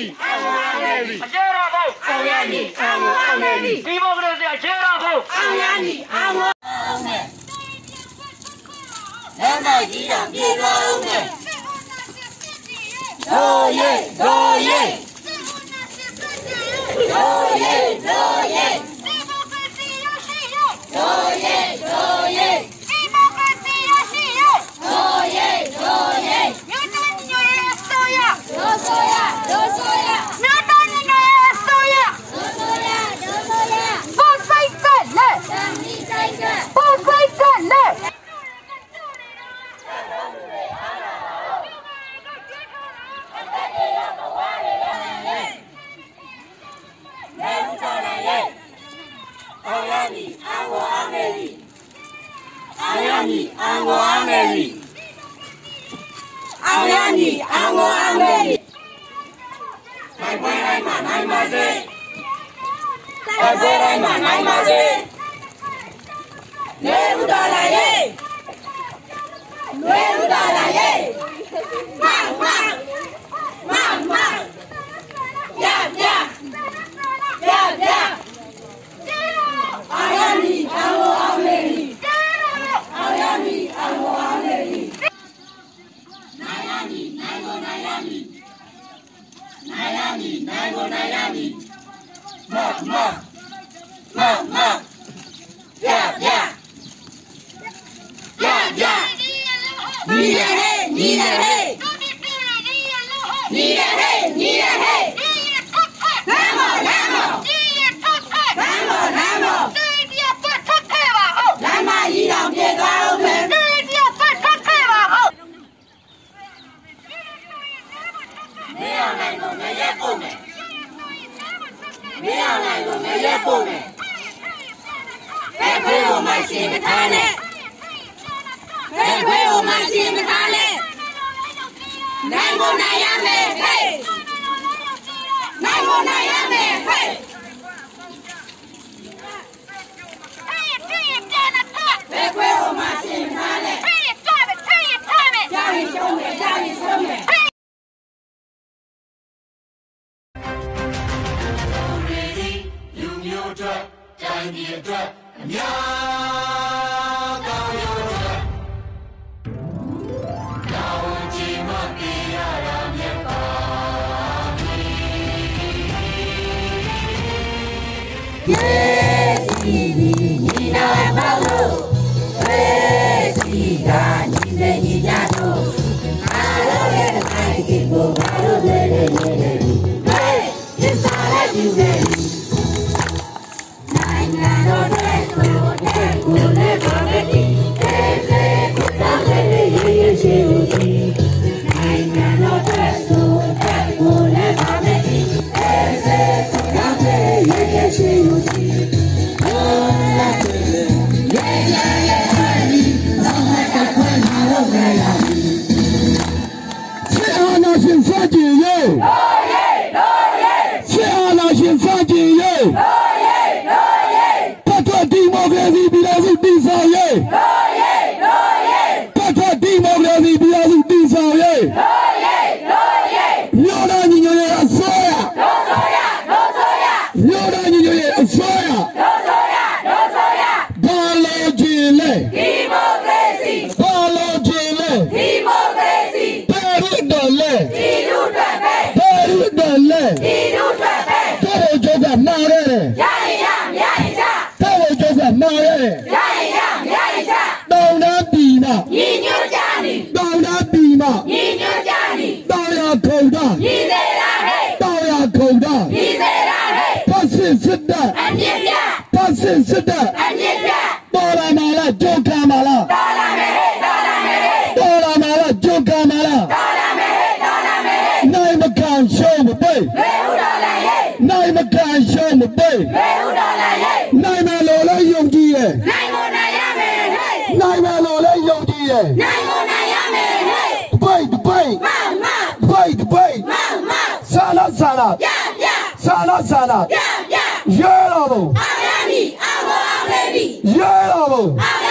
Amani, Amani, Ajerabo, Amani, Amani, Democracy, Ajerabo, Amani, Amani. Nama dia bilaume. Doye, doye. Doye, doye. Doye, doye. Yellow,